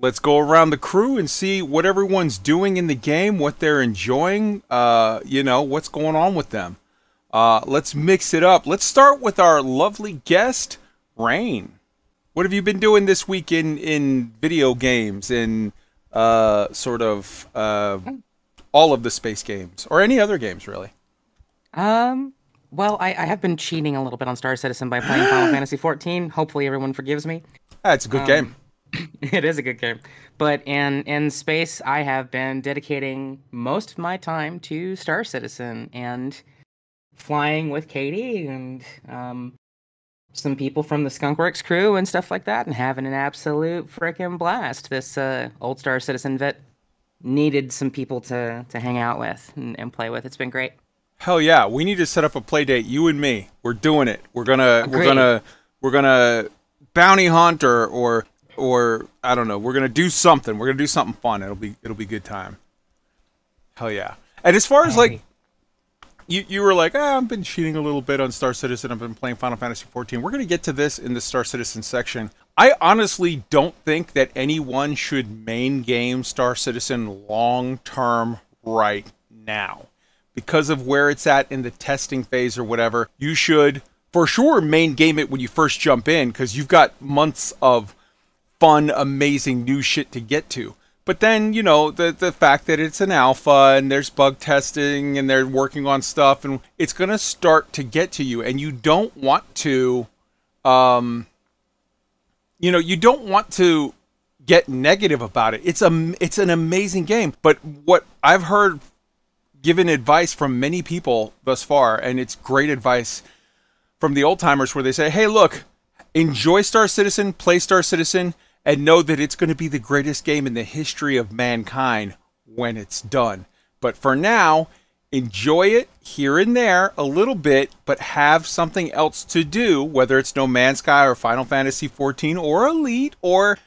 Let's go around the crew and see what everyone's doing in the game, what they're enjoying, you know, what's going on with them. Let's mix it up. Let's start with our lovely guest, Rain. What have you been doing this week in video games, in sort of all of the space games, or any other games, really? Well, I have been cheating a little bit on Star Citizen by playing Final Fantasy XIV. Hopefully everyone forgives me. It's a good game. It is a good game. But in space, I have been dedicating most of my time to Star Citizen and flying with Katie and some people from the Skunkworks crew and stuff like that, and having an absolute frickin' blast. This old Star Citizen vet needed some people to hang out with and play with. It's been great. Hell yeah. We need to set up a play date, you and me. We're doing it. We're gonna bounty hunt or I don't know. We're gonna do something. We're gonna do something fun. It'll be good time. Hell yeah! And as far as like, you were like, I've been cheating a little bit on Star Citizen. I've been playing Final Fantasy XIV. We're gonna get to this in the Star Citizen section. I honestly don't think that anyone should main game Star Citizen long term right now, because of where it's at in the testing phase or whatever. You should for sure main game it when you first jump in, because you've got months of fun, amazing new shit to get to. But then, you know, the fact that it's an alpha and there's bug testing and they're working on stuff, and it's going to start to get to you, and you don't want to, you know, you don't want to get negative about it. It's an amazing game. But what I've heard given advice from many people thus far, and it's great advice from the old timers, where they say, hey, look, enjoy Star Citizen, play Star Citizen, and know that it's going to be the greatest game in the history of mankind when it's done. But for now, enjoy it here and there a little bit, but have something else to do, whether it's No Man's Sky or Final Fantasy XIV or Elite or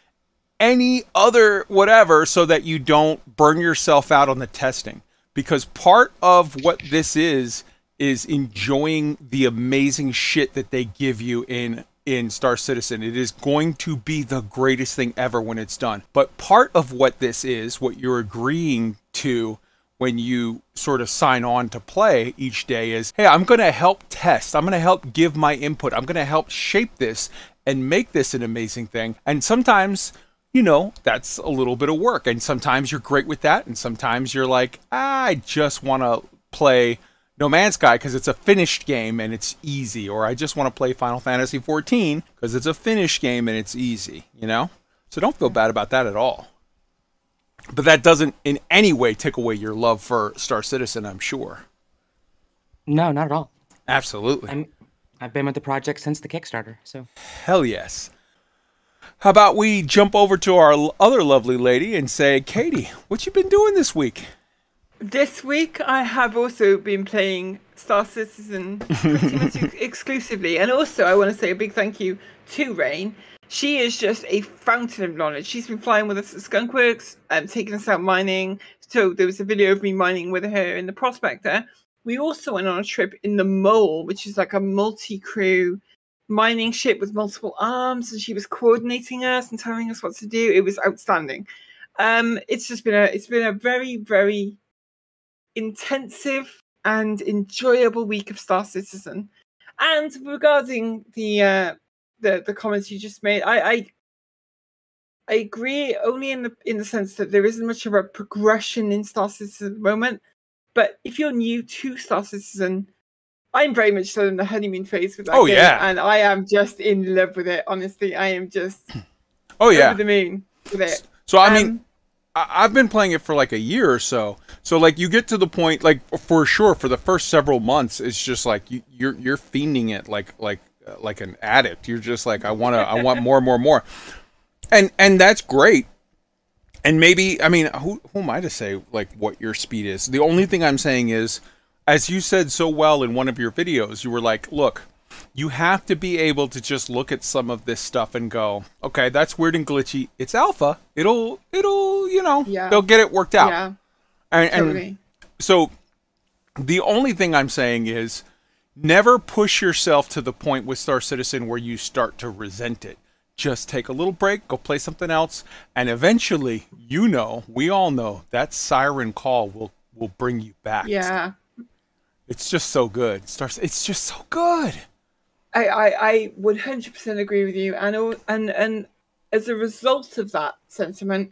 any other whatever, so that you don't burn yourself out on the testing. Because part of what this is enjoying the amazing shit that they give you in Star Citizen. It is going to be the greatest thing ever when it's done. But part of what this is, what you're agreeing to when you sort of sign on to play each day, is, hey, I'm going to help test. I'm going to help give my input. I'm going to help shape this and make this an amazing thing. And sometimes, you know, that's a little bit of work. And sometimes you're great with that. And sometimes you're like, I just want to play No Man's Sky because it's a finished game and it's easy, or I just want to play Final Fantasy XIV because it's a finished game and it's easy, you know? So don't feel bad about that at all. But that doesn't in any way take away your love for Star Citizen, I'm sure. No, not at all. Absolutely. I've been with the project since the Kickstarter, so. Hell yes. How about we jump over to our other lovely lady and say, Katie, what you been doing this week? This week, I have also been playing Star Citizen pretty much exclusively. And also, I want to say a big thank you to Rain. She is just a fountain of knowledge. She's been flying with us at Skunkworks, taking us out mining. So there was a video of me mining with her in the Prospector. We also went on a trip in the Mole, which is like a multi-crew mining ship with multiple arms. And she was coordinating us and telling us what to do. It was outstanding. It's just been a very, very intensive and enjoyable week of Star Citizen. And regarding the comments you just made, I agree only in the sense that there isn't much of a progression in Star Citizen at the moment. But if you're new to Star Citizen, I'm very much still in the honeymoon phase with that game, yeah. And I am just in love with it. Honestly, I am just over the moon with it. So I mean, I've been playing it for like a year or so. So like you get to the point, like for sure, for the first several months, it's just like you're fiending it like an addict. You're just like, I want more. And that's great. And maybe, I mean, who am I to say like what your speed is? The only thing I'm saying is, as you said so well in one of your videos, you were like, look, you have to be able to just look at some of this stuff and go, okay, that's weird and glitchy. It's alpha. It'll, you know, they'll get it worked out. Yeah, and so the only thing I'm saying is never push yourself to the point with Star Citizen where you start to resent it. just take a little break, go play something else, and eventually, you know, we all know that siren call will bring you back. Yeah, it's just so good. It starts. It's just so good. I would 100% agree with you, and as a result of that sentiment,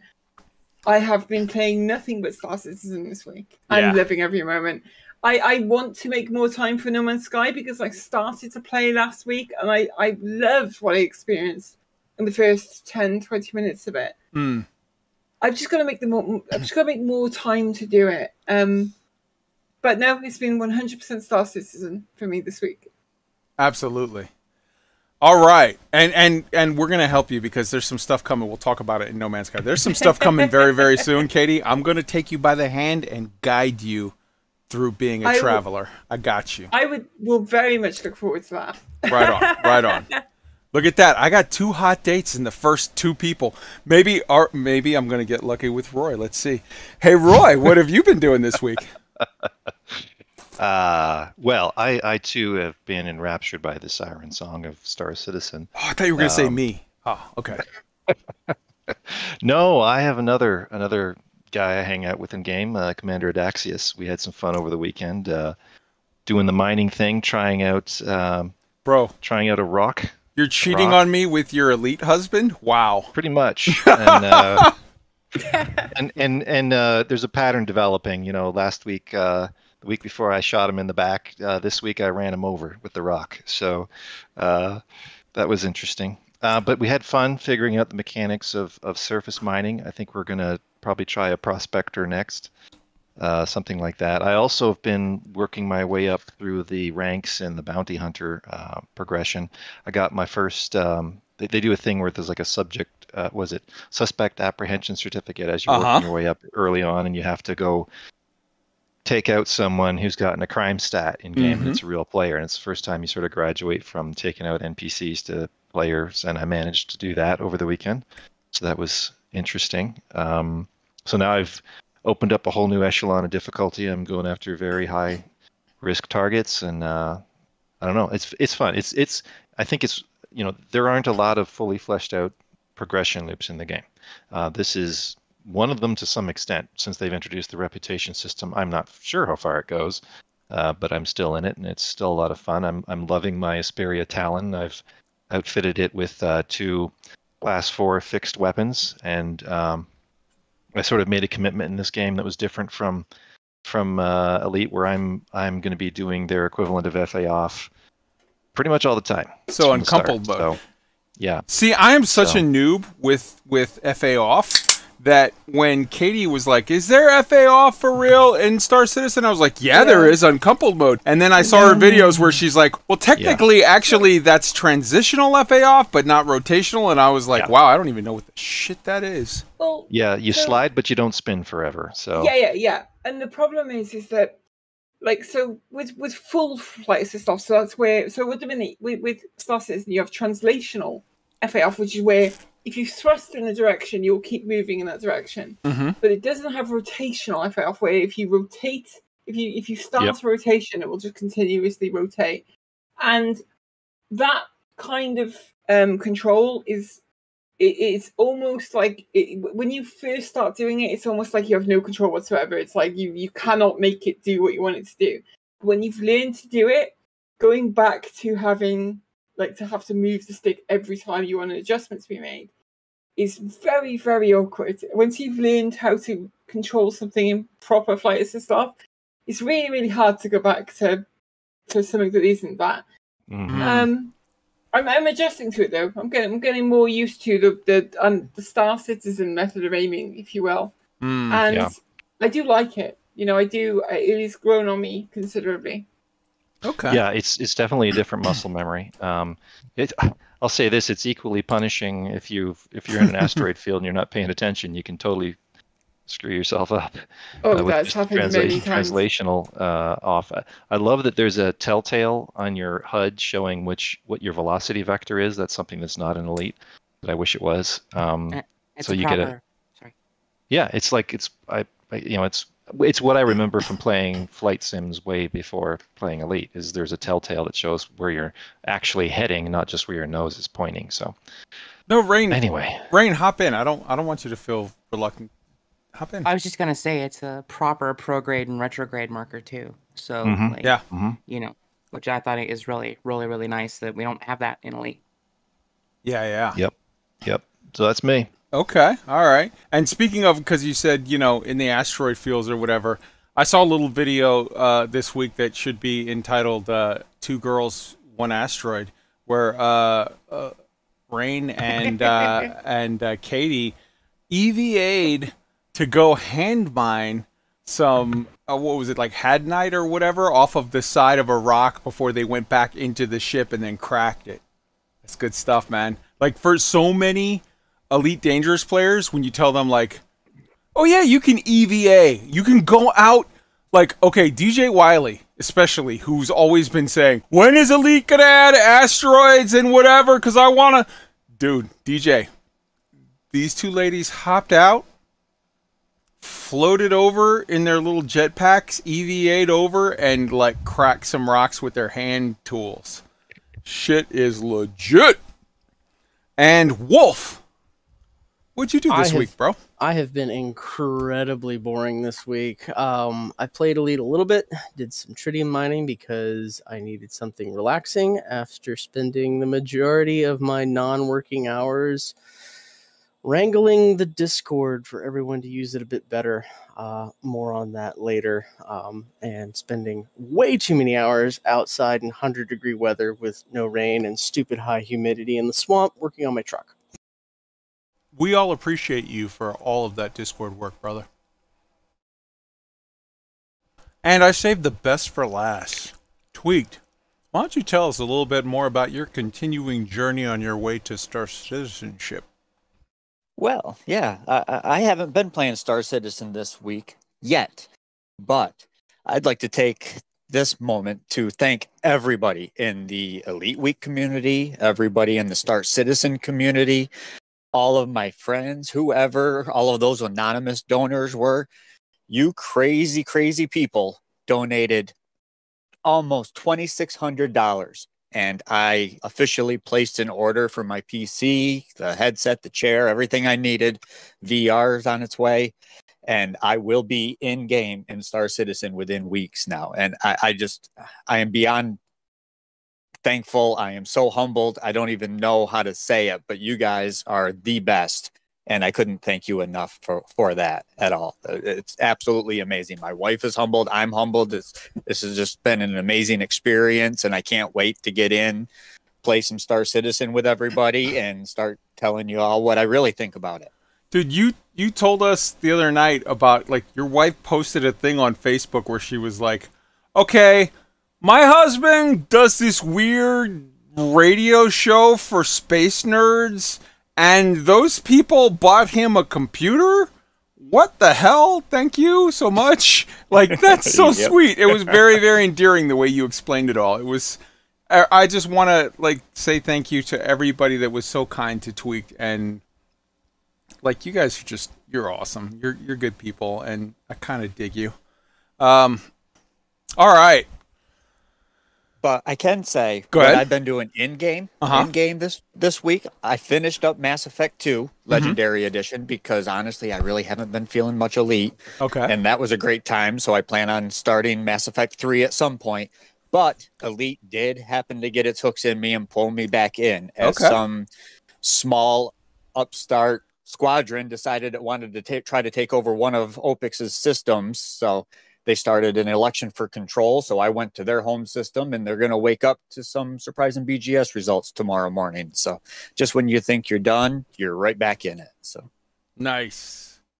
I have been playing nothing but Star Citizen this week. Yeah. I'm loving every moment. I want to make more time for No Man's Sky because I started to play last week and I loved what I experienced in the first 10, 20 minutes of it. Mm. I've just got to make more time to do it. But no, it's been 100% Star Citizen for me this week. Absolutely. All right, and we're gonna help you because there's some stuff coming. We'll talk about it in No Man's Sky. There's some stuff coming very, very soon, Katie. I'm gonna take you by the hand and guide you through being a traveler. I got you. Will very much look forward to that. Right on, right on. Look at that. I got 2 hot dates in the first 2 people. Maybe I'm gonna get lucky with Roy. Let's see. Hey, Roy, what have you been doing this week? Well, I too have been enraptured by the siren song of Star Citizen. Oh, I thought you were going to say me. Oh, okay. No, I have another guy I hang out with in game, Commander Adaxius. We had some fun over the weekend, doing the mining thing, trying out a rock. You're cheating on me with your elite husband? Wow. Pretty much. And, and there's a pattern developing, you know, last week, the week before I shot him in the back, this week I ran him over with the rock. So that was interesting. But we had fun figuring out the mechanics of surface mining. I think we're going to probably try a Prospector next, something like that. I also have been working my way up through the ranks in the Bounty Hunter progression. I got my first... They do a thing where there's like a subject, suspect apprehension certificate as you're working your way up early on, and you have to go... take out someone who's gotten a crime stat in game, and it's a real player, and it's the first time you sort of graduate from taking out NPCs to players, and I managed to do that over the weekend, so that was interesting. So now I've opened up a whole new echelon of difficulty. I'm going after very high risk targets, and I don't know, it's fun. It's I think it's, you know, there aren't a lot of fully fleshed out progression loops in the game. This is one of them to some extent, since they've introduced the reputation system. I'm not sure how far it goes, but I'm still in it, and it's still a lot of fun. I'm loving my Esperia Talon. I've outfitted it with 2 class 4 fixed weapons, and I sort of made a commitment in this game that was different from Elite, where I'm going to be doing their equivalent of FA off pretty much all the time. So on coupled mode. So, yeah. See, I am such a noob with FA off. That when Katie was like, is there FA off for real in Star Citizen? I was like, yeah, there is on coupled mode. And then I saw her videos where she's like, well, technically, actually, that's transitional FA off, but not rotational. And I was like, wow, I don't even know what the shit that is. Well, yeah, you slide, but you don't spin forever. So yeah. And the problem is that, like, so with full flights and stuff, so that's where, so with the minute, with Star Citizen, you have translational FA off, which is where... if you thrust in a direction, you'll keep moving in that direction. But it doesn't have rotational FA off, where if you rotate, if you start rotation, it will just continuously rotate. And that kind of control is, it's almost like, when you first start doing it, it's almost like you have no control whatsoever. It's like you cannot make it do what you want it to do. When you've learned to do it, going back to having, like, to have to move the stick every time you want an adjustment to be made, is very, very awkward. Once you've learned how to control something in proper flight assist stuff, it's really, really hard to go back to something that isn't that. I'm adjusting to it though. I'm getting more used to the Star Citizen method of aiming, if you will. I do like it. You know, I do. It has grown on me considerably. Okay. Yeah, it's definitely a different muscle memory. I'll say this: it's equally punishing if you're in an asteroid field and you're not paying attention. You can totally screw yourself up. Oh, that's happened many times. Translational off. I love that there's a telltale on your HUD showing what your velocity vector is. That's something that's not in Elite, but I wish it was. So you get a. Sorry. Yeah, it's like it's I you know it's it's what I remember from playing flight sims way before playing Elite, is there's a telltale that shows where you're actually heading, not just where your nose is pointing. So no, Rain. Anyway, Rain, hop in. I don't want you to feel reluctant. Hop in. I was just gonna say it's a proper prograde and retrograde marker too. So like, yeah, you know, which I thought is really nice that we don't have that in Elite. Yeah, yeah. Yep, yep. So that's me. Okay, all right. And speaking of, because you said, you know, in the asteroid fields or whatever, I saw a little video this week that should be entitled Two Girls, One Asteroid, where Rain and, Katie EVA'd to go hand mine some, what was it, like Hadnite or whatever, off of the side of a rock before they went back into the ship and then cracked it. That's good stuff, man. Like, for so many Elite Dangerous players, when you tell them, like, oh, yeah, you can EVA. You can go out, like, okay, DJ Wiley, especially, who's always been saying, when is Elite going to add asteroids and whatever, because I want to... Dude, DJ, these two ladies hopped out, floated over in their little jetpacks, EVA'd over, and, like, cracked some rocks with their hand tools. Shit is legit. And Wolf, what'd you do this week, bro? I have been incredibly boring this week. I played Elite a little bit, did some tritium mining because I needed something relaxing after spending the majority of my non-working hours wrangling the Discord for everyone to use it a bit better. More on that later. And spending way too many hours outside in 100-degree weather with no rain and stupid high humidity in the swamp working on my truck. We all appreciate you for all of that Discord work, brother. And I saved the best for last. Tweaked, why don't you tell us a little bit more about your continuing journey on your way to Star Citizenship? Well, yeah, I haven't been playing Star Citizen this week yet, but I'd like to take this moment to thank everybody in the Elite Week community, everybody in the Star Citizen community, all of my friends, whoever, all of those anonymous donors were. You crazy, crazy people donated almost $2,600. And I officially placed an order for my PC, the headset, the chair, everything I needed. VR is on its way. And I will be in game in Star Citizen within weeks now. And I am beyond thankful. I am so humbled. I don't even know how to say it, but you guys are the best. And I couldn't thank you enough for that at all. It's absolutely amazing. My wife is humbled. I'm humbled. This has just been an amazing experience. And I can't wait to get in, play some Star Citizen with everybody, and start telling you all what I really think about it. Dude, you told us the other night about, like, your wife posted a thing on Facebook where she was like, okay, my husband does this weird radio show for space nerds, and those people bought him a computer? What the hell? Thank you so much. Like, that's so yep. Sweet. It was very, very endearing the way you explained it all. It was, I just want to, like, say thank you to everybody that was so kind to Tweaked, and, like, you guys are just, you're awesome. You're good people, and I kind of dig you. All right. But I can say what I've been doing in-game this week. I finished up Mass Effect 2 Legendary Edition because, honestly, I really haven't been feeling much Elite. Okay. And that was a great time, so I plan on starting Mass Effect 3 at some point. But Elite did happen to get its hooks in me and pull me back in as some small upstart squadron decided it wanted to try to take over one of Opix's systems, so... They started an election for control, so I went to their home system, and they're going to wake up to some surprising BGS results tomorrow morning. So just when you think you're done, you're right back in it. So nice.